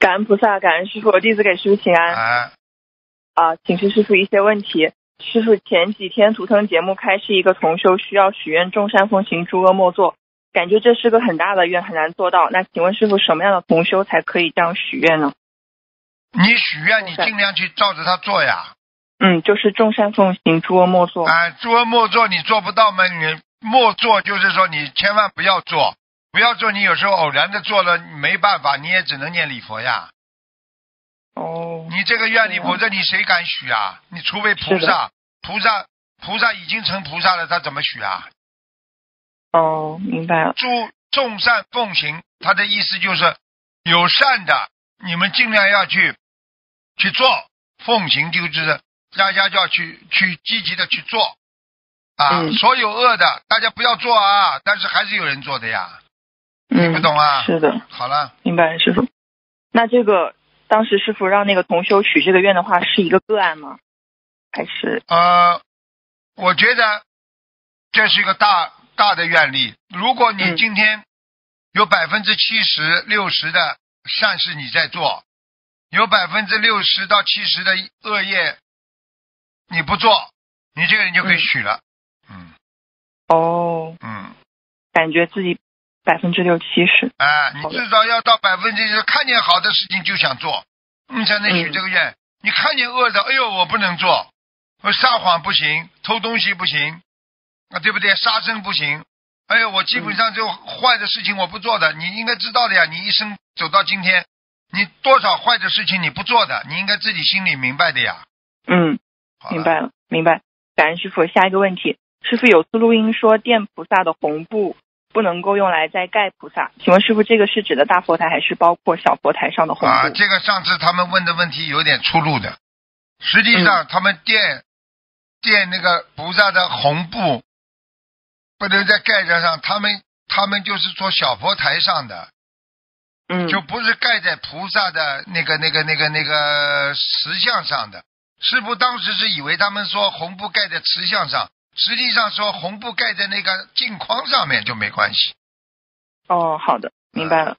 感恩菩萨，感恩师傅，弟子给师傅请安。请示师傅一些问题。师傅前几天图腾节目开示一个同修需要许愿众善奉行诸恶莫作，感觉这是个很大的愿，很难做到。那请问师傅什么样的同修才可以这样许愿呢？你许愿你尽量去照着他做呀。就是众善奉行诸恶莫作。诸恶莫作你做不到吗？你莫做就是说你千万不要做，不要做，你有时候偶然的做了没办法，你也只能念礼佛呀。你这个愿你否则你谁敢许啊？你除非菩萨，菩萨已经成菩萨了，他怎么许啊？明白了。众善奉行，他的意思就是有善的你们尽量要去做，奉行就是大家要去积极的去做啊。所有恶的大家不要做啊，但是还是有人做的呀。你不懂啊？是的。好了，明白了，师傅。那这个当时师傅让那个同修许这个愿的话，是一个个案吗？还是？我觉得这是一个大的愿力。如果你今天有70%、60%的善事你在做，有60%到70%的恶业你不做，你这个人就可以许了。感觉自己60%、70%。你至少要到70%，看见好的事情就想做，你才能许这个愿。你看见恶的，我不能做，我撒谎不行，偷东西不行，对不对？杀生不行，我基本上就坏的事情我不做的，你应该知道的呀。你一生走到今天，你多少坏的事情你不做的，你应该自己心里明白的呀。明白了，明白。感恩师傅。下一个问题，师傅有次录音说垫菩萨的红布不能够用来再盖菩萨，请问师傅这个是指的大佛台还是包括小佛台上的红布？这个上次他们问的问题有点出入的，实际上他们垫那个菩萨的红布不能再盖在上，他们就是说小佛台上的，就不是盖在菩萨的那个石像上的。师傅当时是以为他们说红布盖在石像上，实际上说红布盖在那个镜框上面就没关系。好的，明白了。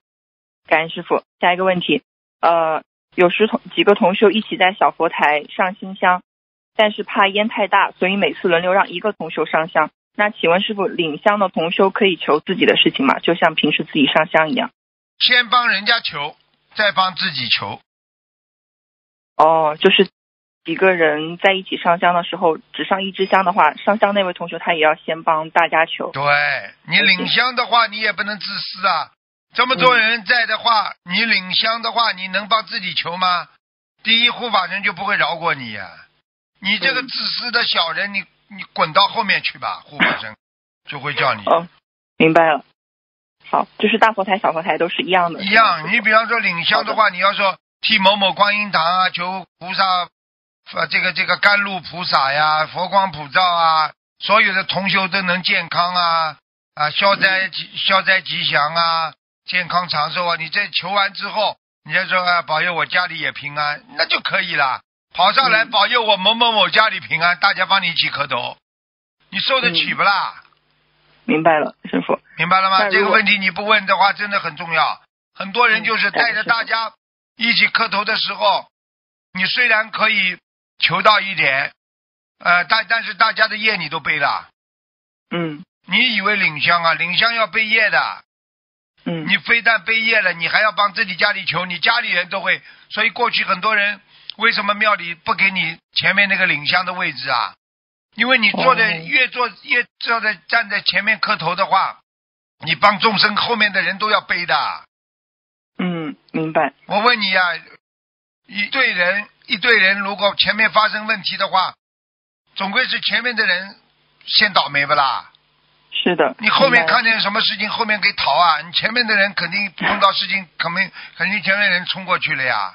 感恩师傅。下一个问题，有时几个同修一起在小佛台上新香，但是怕烟太大，所以每次轮流让一个同修上香。那请问师傅，领香的同修可以求自己的事情吗？就像平时自己上香一样。先帮人家求，再帮自己求。就是几个人在一起上香的时候，只上一支香的话，上香那位同学他也要先帮大家求。对，你领香的话你也不能自私啊，这么多人在的话，你领香的话你能帮自己求吗？第一护法神就不会饶过你呀。你这个自私的小人，你滚到后面去吧，护法神就会叫你。明白了。好，就是大佛台小佛台都是一样的。一样。你比方说领香的话，你要说替某某观音堂啊求菩萨，这个甘露菩萨呀，佛光普照啊，所有的同修都能健康啊，消灾吉祥啊，健康长寿啊。你这求完之后，你再说保佑我家里也平安，那就可以了。跑上来保佑我某某某家里平安，大家帮你一起磕头，你受得起不啦？明白了，师傅。明白了吗？这个问题你不问的话，真的很重要。很多人就是带着大家一起磕头的时候，你虽然可以求到一点，但是大家的业你都背了。你以为领香啊？领香要背业的。你非但背业了，你还要帮自己家里求，你家里人都会。所以过去很多人为什么庙里不给你前面那个领香的位置啊？因为你越站在前面磕头的话，你帮众生后面的人都要背的。明白。我问你啊，一队人如果前面发生问题的话，总归是前面的人先倒霉不啦？是的。你后面看见什么事情后面给逃啊，你前面的人肯定碰到事情肯定前面人冲过去了呀。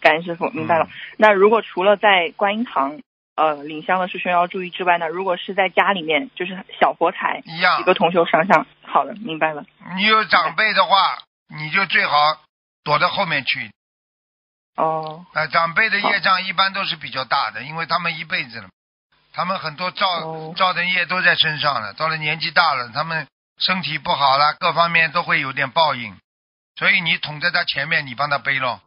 感恩师傅，明白了。那如果除了在观音堂领香的师兄要注意之外呢，如果是在家里面就是小佛台一样，几个同修上香。好的，明白了。你有长辈的话你就最好躲到后面去。长辈的业障一般都是比较大的，因为他们一辈子了，他们很多造的业都在身上了，到了年纪大了，他们身体不好了，各方面都会有点报应。所以你捅在他前面，你帮他背咯。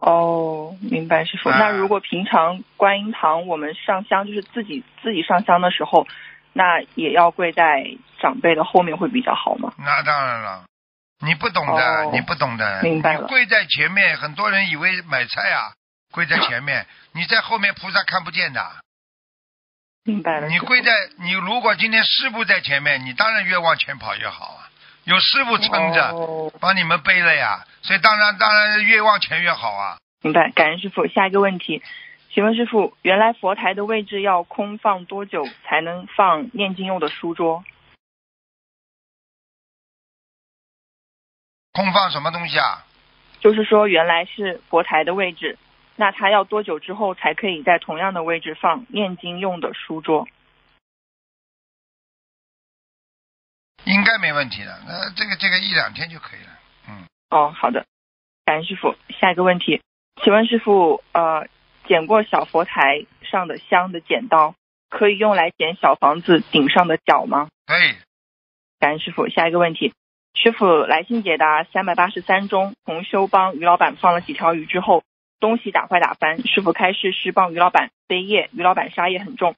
哦，明白师傅。那如果平常观音堂我们上香，就是自己上香的时候，那也要跪在长辈的后面会比较好吗？那当然了，你不懂的，你不懂的。明白了。跪在前面，很多人以为买菜啊，跪在前面，你在后面菩萨看不见的。明白了。你如果今天师父在前面，你当然越往前跑越好啊。有师傅撑着，帮你们背了呀，所以当然越往前越好啊。明白，感恩师傅。下一个问题，请问师傅，原来佛台的位置要空放多久才能放念经用的书桌？空放什么东西啊？就是说原来是佛台的位置，那它要多久之后才可以在同样的位置放念经用的书桌？应该没问题的，那这个一两天就可以了。嗯。哦，好的，感恩师傅。下一个问题，请问师傅，捡过小佛台上的香的剪刀，可以用来剪小房子顶上的角吗？可以。感恩师傅。下一个问题，师傅来信解答383中，同修帮于老板放了几条鱼之后，东西打坏打翻，师傅开示是帮于老板背业，于老板杀业很重，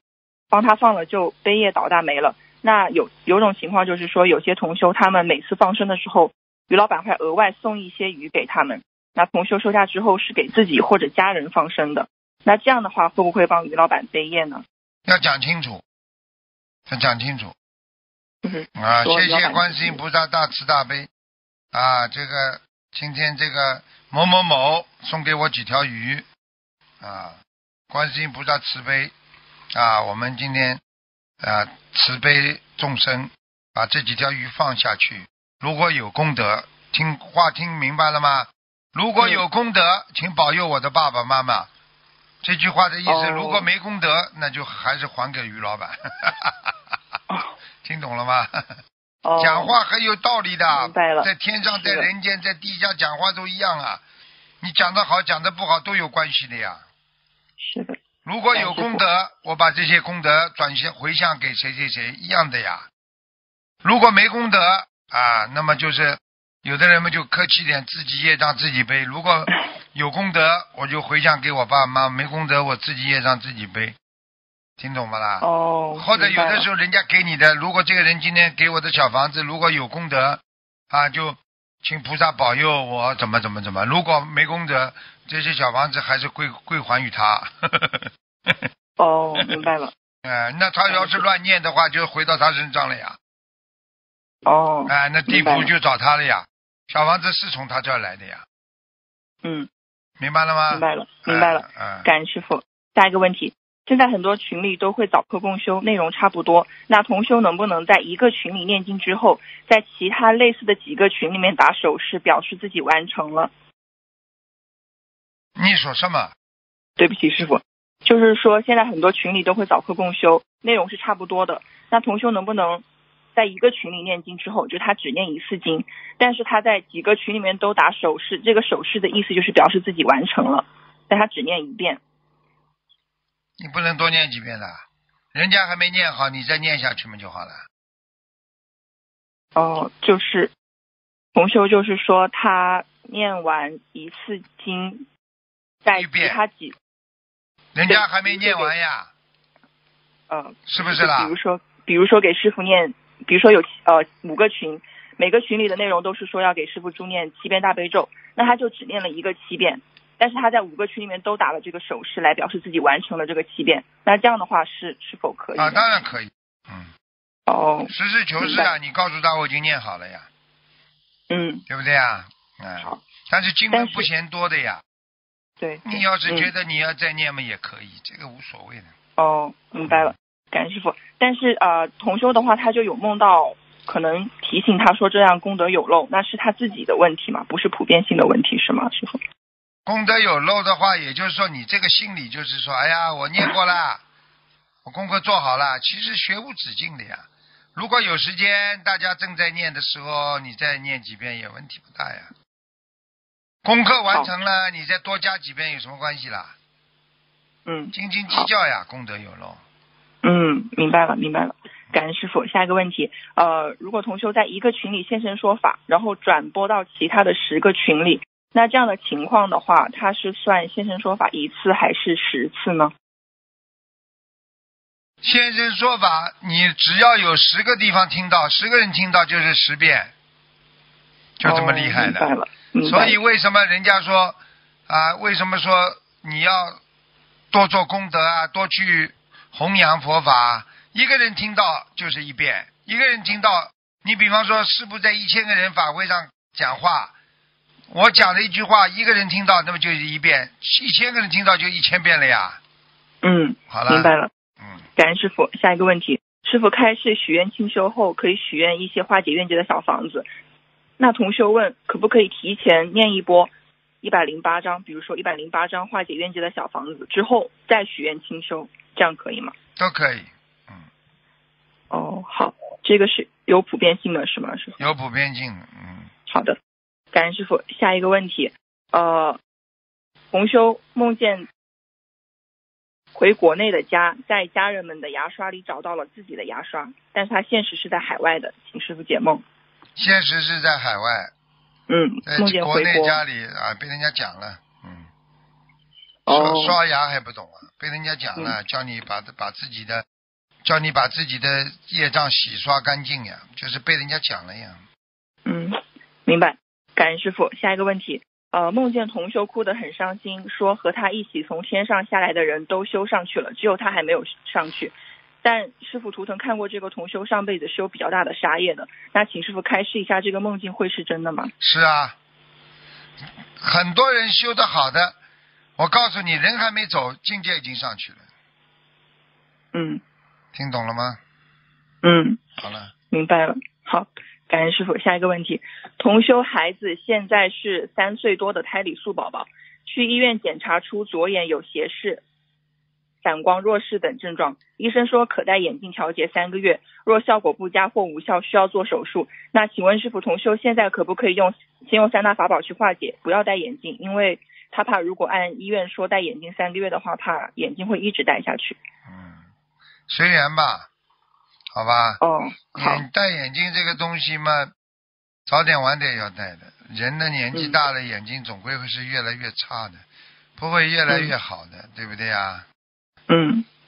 帮他放了就背业倒大霉了。那有种情况就是说，有些同修他们每次放生的时候，于老板会额外送一些鱼给他们，那同修收下之后是给自己或者家人放生的，那这样的话会不会帮于老板背业呢？要讲清楚、啊，谢谢观世音菩萨大慈大悲啊！这个今天这个某某某送给我几条鱼啊，观世音菩萨慈悲啊，我们今天慈悲众生，把这几条鱼放下去，如果有功德，听话听明白了吗？如果有功德，请保佑我的爸爸妈妈，这句话的意思。如果没功德，那就还是还给于老板。听懂了吗？讲话很有道理的，在天上在人间在地下讲话都一样啊，你讲得好讲得不好都有关系的呀。是的，如果有功德，我把这些功德转向回向给谁谁谁，一样的呀。如果没功德啊，那么就是有的人们就客气点，自己业障自己背。如果有功德，我就回向给我爸妈；没功德，我自己业障自己背。听懂吗啦？哦。或者有的时候人家给你的，如果这个人今天给我的小房子，如果有功德啊，就请菩萨保佑我怎么，如果没功德，这些小房子还是归还于他。哦，明白了。那他要是乱念的话，就回到他身上了呀。哦。那地府就找他了呀。小房子是从他这儿来的呀。嗯。明白了吗？明白了。感恩师父。下一个问题，现在很多群里都会早课共修，内容差不多，那同修能不能在一个群里念经之后，在其他类似的几个群里面打手势表示自己完成了？你说什么？对不起师傅，就是说现在很多群里都会早课共修，内容是差不多的，那同修能不能在一个群里念经之后，就他只念一次经，但是他在几个群里面都打手势，这个手势的意思就是表示自己完成了，但他只念一遍。你不能多念几遍的，人家还没念好，你再念下去嘛就好了。就是同修就是说他念完一次经，在其他几人家还没念完呀。是不是啦？比如说给师傅念，比如说有五个群，每个群里的内容都是说要给师傅助念7遍大悲咒，那他就只念了一个7遍。但是他在5个群里面都打了这个手势来表示自己完成了这个7遍，那这样的话是否可以？当然可以。实事求是啊，你告诉他我已经念好了呀。对不对啊？好。但是经文不嫌多的呀。对。你要是觉得你要再念嘛也可以，这个无所谓的。明白了，感恩师父。但是同修的话，他就有梦到可能提醒他说这样功德有漏，那是他自己的问题嘛，不是普遍性的问题是吗，师父？功德有漏的话，也就是说你这个心里就是说，哎呀，我念过了，我功课做好了。其实学无止境的呀。如果有时间，大家正在念的时候，你再念几遍也问题不大呀。功课完成了，你再多加几遍有什么关系啦？斤斤计较呀，功德有漏。明白了。感恩师傅。下一个问题，如果同修在一个群里现身说法，然后转播到其他的10个群里，那这样的情况的话，他是算现身说法1次还是10次呢？现身说法，你只要有10个地方听到，10个人听到就是10遍，就这么厉害的。明白了。所以为什么人家说啊，为什么说你要多做功德啊，多去弘扬佛法？一个人听到就是1遍，一个人听到，你比方说师父在1000个人法会上讲话，我讲了一句话，一个人听到，那么就是1遍，1000个人听到就1000遍了呀。好了，明白了。感恩师父。下一个问题，师父开示许愿清修后可以许愿一些化解愿结的小房子，那同修问可不可以提前念一波108章，比如说108章化解愿结的小房子之后再许愿清修，这样可以吗？都可以。好，这个是有普遍性的是吗？是有普遍性的。好的，感恩师父。下一个问题，同修梦见回国内的家，在家人们的牙刷里找到了自己的牙刷，但是他现实是在海外的，请师父解梦。现实是在海外，梦见回国内家里啊，被人家讲了，刷牙还不懂啊，被人家讲了，叫你把自己的业障洗刷干净呀，就是被人家讲了呀。明白，感恩师父。下一个问题。梦见同修哭得很伤心，说和他一起从天上下来的人都修上去了，只有他还没有上去。但师父图腾看过这个同修上辈子是有比较大的杀业的，那请师父开示一下，这个梦境会是真的吗？是啊，很多人修得好的，我告诉你，人还没走，境界已经上去了。听懂了吗？好了，明白了。好，感恩师父。下一个问题，同修孩子现在是3岁多的胎里素宝宝，去医院检查出左眼有斜视、散光、弱视等症状，医生说可戴眼镜调节3个月，若效果不佳或无效需要做手术。那请问师父，同修现在可不可以先用三大法宝去化解，不要戴眼镜？因为他怕如果按医院说戴眼镜3个月的话，怕眼镜会一直戴下去。随缘吧，好吧。戴眼镜这个东西嘛，早点晚点要戴的。人的年纪大了，眼睛总归会是越来越差的，不会越来越好的，对不对啊？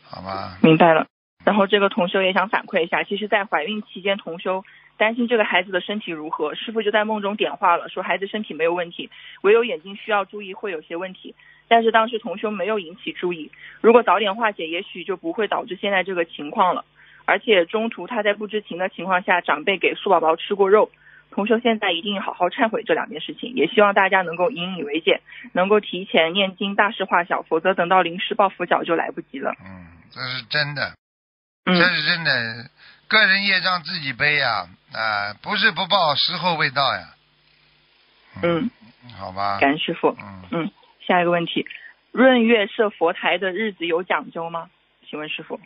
好吧，明白了。然后这个同修也想反馈一下，其实在怀孕期间，同修担心这个孩子的身体如何，师父就在梦中点化了，说孩子身体没有问题，唯有眼睛需要注意会有些问题。但是当时同修没有引起注意，如果早点化解，也许就不会导致现在这个情况了。而且中途他在不知情的情况下，长辈给素宝宝吃过肉。同修现在一定好好忏悔这2件事情，也希望大家能够引以为戒，能够提前念经大事化小，否则等到临时抱佛脚就来不及了。这是真的，这是真的。个人业障自己背呀，不是不报，时候未到呀。好吧，感恩师父。下一个问题，闰月设佛台的日子有讲究吗？请问师傅。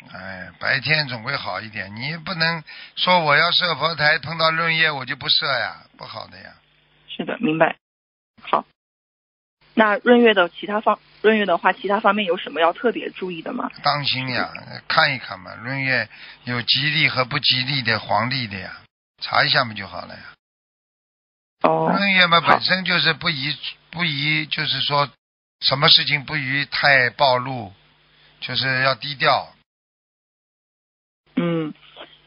白天总归好一点，你不能说我要设佛台，碰到闰夜我就不设呀，不好的呀。是的，明白。好，那闰月的话，其他方面有什么要特别注意的吗？当心呀，看一看嘛，闰月有吉利和不吉利的黄历的呀，查一下嘛就好了呀。闰月嘛本身就是不宜，就是说什么事情不宜太暴露。就是要低调。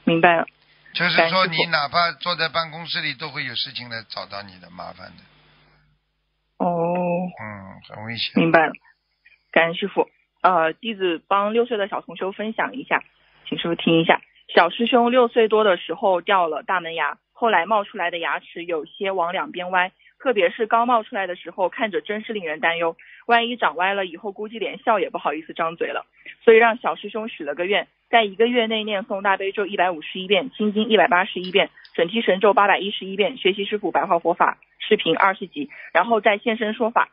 明白了。就是说你哪怕坐在办公室里都会有事情来找到你的，麻烦的。很危险。明白了，感恩师父。弟子帮6岁的小同修分享一下，请师父听一下。小师兄6岁多的时候掉了大门牙，后来冒出来的牙齿有些往两边歪，特别是刚冒出来的时候，看着真是令人担忧，万一长歪了以后，估计连笑也不好意思张嘴了。所以让小师兄许了个愿，在1个月内念诵大悲咒151遍，心经181遍，准提神咒811遍，学习师父白话佛法视频20集，然后再现身说法，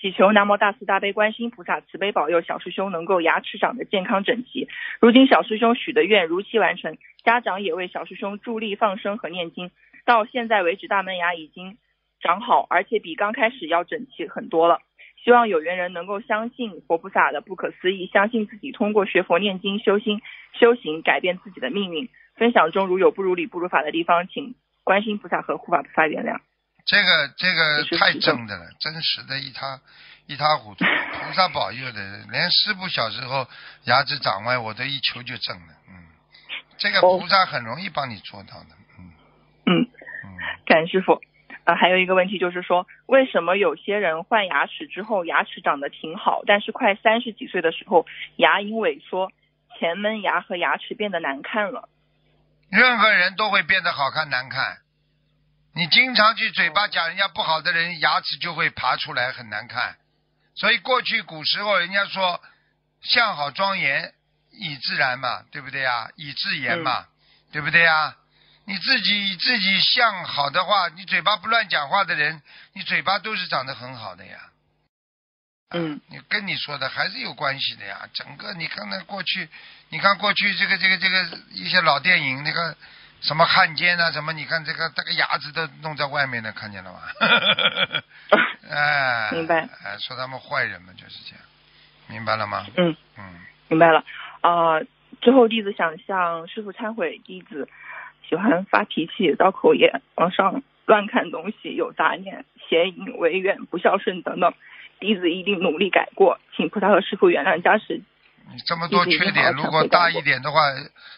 祈求南无大慈大悲观世音菩萨慈悲保佑小师兄能够牙齿长得健康整齐。如今小师兄许的愿如期完成，家长也为小师兄助力放生和念经，到现在为止大门牙已经长好，而且比刚开始要整齐很多了。希望有缘人能够相信佛菩萨的不可思议，相信自己通过学佛念经修行改变自己的命运，分享中如有不如理不如法的地方，请观世音菩萨和护法菩萨原谅。这个太正的了，真实的一塌糊涂，菩萨保佑的，连师父小时候牙齿长歪我都一求就正了。嗯，这个菩萨很容易帮你做到的。嗯，感恩师父。还有一个问题就是说，为什么有些人换牙齿之后牙齿长得挺好，但是快30几岁的时候牙龈萎缩，前门牙和牙齿变得难看了？任何人都会变得好看难看，你经常去嘴巴讲人家不好的人，牙齿就会爬出来很难看。所以过去古时候人家说相好庄严以自然嘛，对不对啊？以自言嘛，对不对啊？你自己相好的话，你嘴巴不乱讲话的人，你嘴巴都是长得很好的呀。你跟你说的还是有关系的呀。整个你看看过去，你看过去这个一些老电影，那个什么汉奸啊什么，你看这个牙齿都弄在外面的，看见了吗？哎，明白。哎，说他们坏人嘛，就是这样，明白了吗？明白了。之后弟子想向师父忏悔，弟子喜欢发脾气、刀口眼、往上乱看东西、有杂念、邪淫、违愿、不孝顺等等，弟子一定努力改过，请菩萨和师父原谅加持。你这么多缺点，如果大一点的话，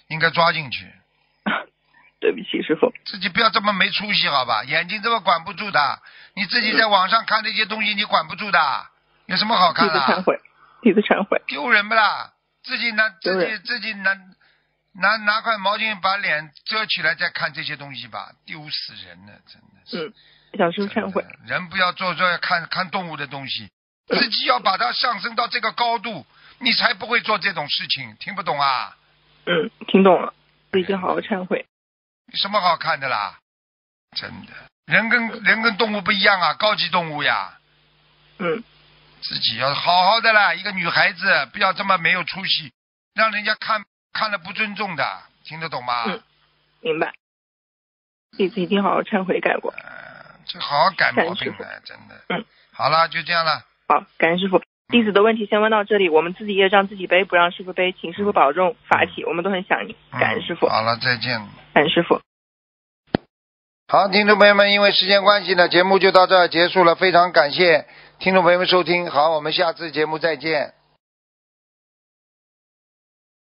应该抓进去。对不起，师父，自己不要这么没出息，好吧？眼睛这么管不住的，你自己在网上看那些东西，你管不住的，有什么好看的？弟子忏悔，丢人不啦？自己拿块毛巾把脸遮起来再看这些东西吧，丢死人了，真的是。小时候忏悔，人不要做看动物的东西，自己要把它上升到这个高度，你才不会做这种事情，听不懂啊？听懂了，已经好好忏悔。什么好看的啦？真的，人跟动物不一样啊，高级动物呀。自己要好好的啦，一个女孩子不要这么没有出息，让人家看了不尊重的，听得懂吗？明白。弟子一定好好忏悔改过。就好好改毛病了，真的。好了，就这样了。好，感恩师父。弟子的问题先问到这里，我们自己业障自己背，不让师父背，请师父保重法体，我们都很想你，感恩师父。好了，再见。感恩师父。好，听众朋友们，因为时间关系呢，节目就到这儿结束了，非常感谢听众朋友们收听，好，我们下次节目再见。